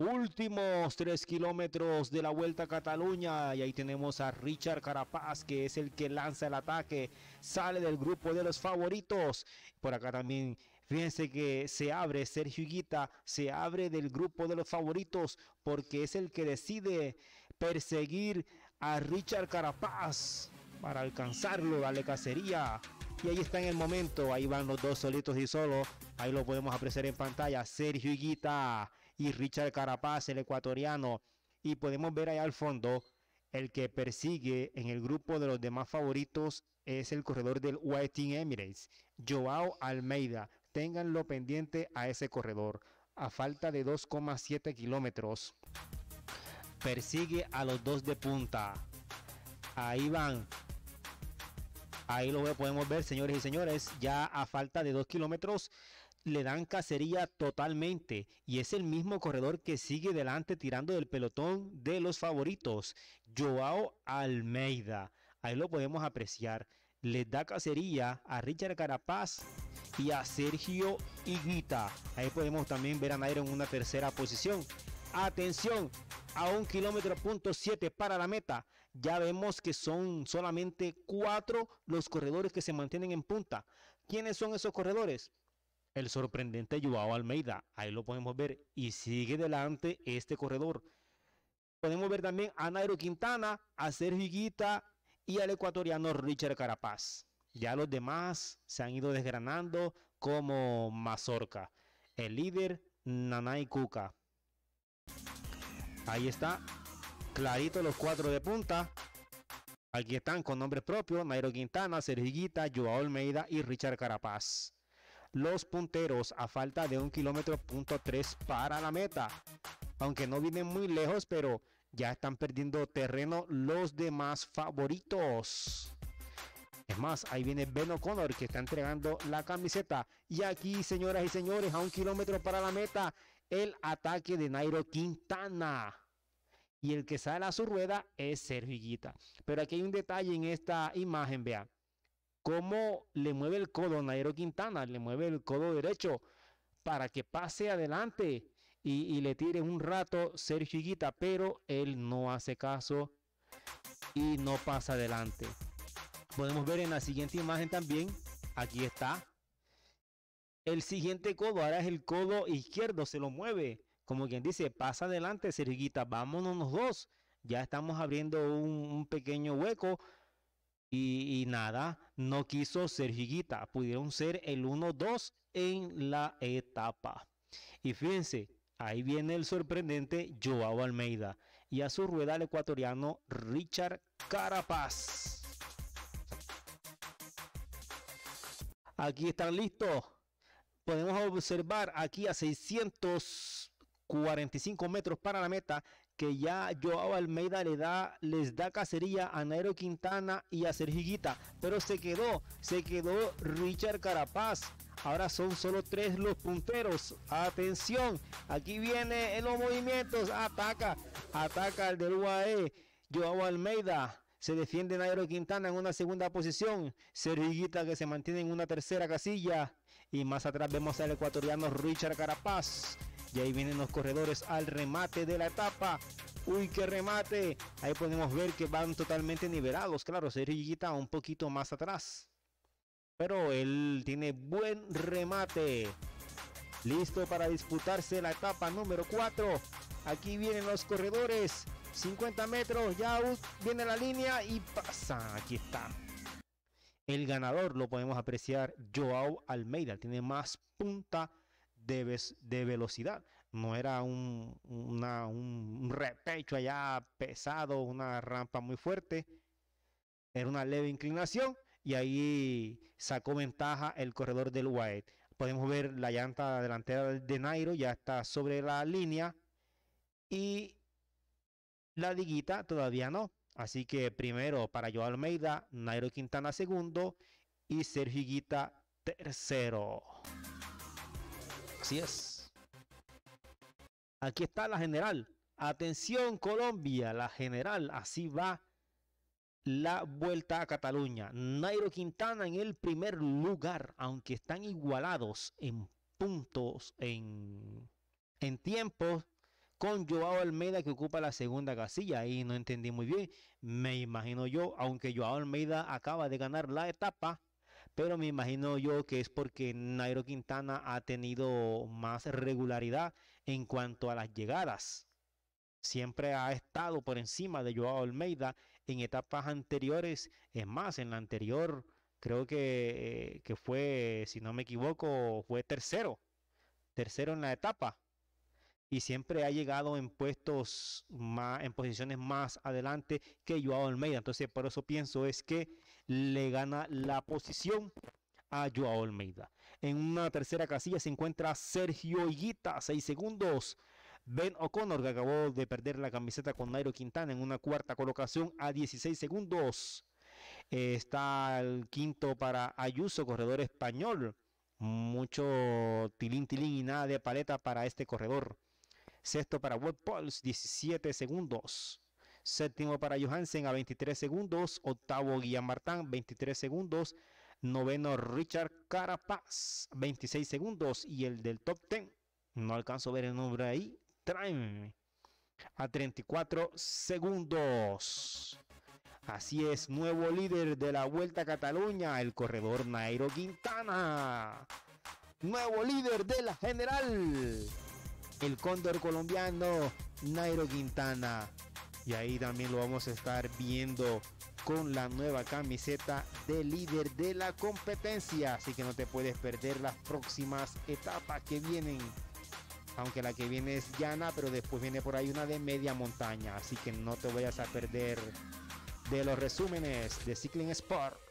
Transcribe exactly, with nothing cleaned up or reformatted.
Últimos tres kilómetros de la Vuelta a Cataluña y ahí tenemos a Richard Carapaz, que es el que lanza el ataque, sale del grupo de los favoritos. Por acá también fíjense que se abre Sergio Higuita, se abre del grupo de los favoritos porque es el que decide perseguir a Richard Carapaz para alcanzarlo, darle cacería. Y ahí está en el momento, ahí van los dos solitos y solo. Ahí lo podemos apreciar en pantalla, Sergio Higuita y Richard Carapaz, el ecuatoriano. Y podemos ver allá al fondo, el que persigue en el grupo de los demás favoritos es el corredor del U A E Team Emirates, Joao Almeida. Ténganlo pendiente a ese corredor, a falta de dos coma siete kilómetros. Persigue a los dos de punta. Ahí van. Ahí lo podemos ver, señores y señores, ya a falta de dos kilómetros le dan cacería totalmente. Y es el mismo corredor que sigue delante tirando del pelotón de los favoritos, Joao Almeida. Ahí lo podemos apreciar. Les da cacería a Richard Carapaz y a Sergio Higuita. Ahí podemos también ver a Nairo en una tercera posición. Atención. A un kilómetro punto siete para la meta. Ya vemos que son solamente cuatro los corredores que se mantienen en punta. ¿Quiénes son esos corredores? El sorprendente Joao Almeida. Ahí lo podemos ver. Y sigue delante este corredor. Podemos ver también a Nairo Quintana, a Sergio Higuita y al ecuatoriano Richard Carapaz. Ya los demás se han ido desgranando como mazorca. El líder, Nanay Cuca. Ahí está, clarito los cuatro de punta. Aquí están con nombres propios, Nairo Quintana, Sergio Higuita, Joao Almeida y Richard Carapaz. Los punteros a falta de un kilómetro punto tres para la meta. Aunque no vienen muy lejos, pero ya están perdiendo terreno los demás favoritos. Es más, ahí viene Ben O'Connor que está entregando la camiseta. Y aquí, señoras y señores, a un kilómetro para la meta, el ataque de Nairo Quintana. Y el que sale a su rueda es Sergio Higuita. Pero aquí hay un detalle en esta imagen, vean. Cómo le mueve el codo Nairo Quintana, le mueve el codo derecho para que pase adelante y, y le tire un rato Sergio Higuita, pero él no hace caso y no pasa adelante. Podemos ver en la siguiente imagen también, aquí está, el siguiente codo, ahora es el codo izquierdo, se lo mueve, como quien dice, pasa adelante Sergio Higuita, vámonos los dos, ya estamos abriendo un, un pequeño hueco, y, y nada, no quiso Sergio Higuita, pudieron ser el uno dos en la etapa, y fíjense, ahí viene el sorprendente Joao Almeida, y a su rueda el ecuatoriano Richard Carapaz. Aquí están listos. Podemos observar aquí a seiscientos cuarenta y cinco metros para la meta que ya Joao Almeida le da, les da cacería a Nairo Quintana y a Sergio Higuita. Pero se quedó, se quedó Richard Carapaz. Ahora son solo tres los punteros. Atención, aquí viene los movimientos. Ataca, ataca el del U A E, Joao Almeida. Se defiende Nairo Quintana en una segunda posición. Sergio Higuita que se mantiene en una tercera casilla. Y más atrás vemos al ecuatoriano Richard Carapaz. Y ahí vienen los corredores al remate de la etapa. ¡Uy, qué remate! Ahí podemos ver que van totalmente nivelados. Claro, Sergio Higuita un poquito más atrás. Pero él tiene buen remate. Listo para disputarse la etapa número cuatro. Aquí vienen los corredores. cincuenta metros, ya viene la línea y pasa, aquí está. El ganador lo podemos apreciar, Joao Almeida, tiene más punta de, ve de velocidad. No era un, una, un repecho allá pesado, una rampa muy fuerte. Era una leve inclinación y ahí sacó ventaja el corredor del U A E. Podemos ver la llanta delantera de Nairo, ya está sobre la línea y la liguita todavía no, así que primero para Joao Almeida, Nairo Quintana segundo y Sergio Higuita tercero. Así es. Aquí está la general. Atención Colombia, la general, así va la Vuelta a Cataluña. Nairo Quintana en el primer lugar, aunque están igualados en puntos, en, en tiempos con Joao Almeida, que ocupa la segunda casilla. Ahí no entendí muy bien, me imagino yo, aunque Joao Almeida acaba de ganar la etapa, pero me imagino yo que es porque Nairo Quintana ha tenido más regularidad en cuanto a las llegadas. Siempre ha estado por encima de Joao Almeida en etapas anteriores. Es más, en la anterior creo que, que fue, si no me equivoco, fue tercero. Tercero en la etapa. Y siempre ha llegado en puestos más, en posiciones más adelante que Joao Almeida. Entonces, por eso pienso es que le gana la posición a Joao Almeida. En una tercera casilla se encuentra Sergio Higuita, seis segundos. Ben O'Connor, que acabó de perder la camiseta con Nairo Quintana, en una cuarta colocación a dieciséis segundos. Eh, está el quinto para Ayuso, corredor español. Mucho tilín tilín y nada de paleta para este corredor. Sexto para Wout Poels, diecisiete segundos. Séptimo para Johansen a veintitrés segundos. Octavo Guillaume Martán, veintitrés segundos. Noveno Richard Carapaz, veintiséis segundos. Y el del top diez, no alcanzo a ver el nombre ahí, Trime, a treinta y cuatro segundos. Así es, nuevo líder de la Vuelta a Cataluña, el corredor Nairo Quintana. Nuevo líder de la general, el cóndor colombiano Nairo Quintana. Y ahí también lo vamos a estar viendo con la nueva camiseta de líder de la competencia. Así que no te puedes perder las próximas etapas que vienen. Aunque la que viene es llana, pero después viene por ahí una de media montaña. Así que no te vayas a perder de los resúmenes de Cycling Sport.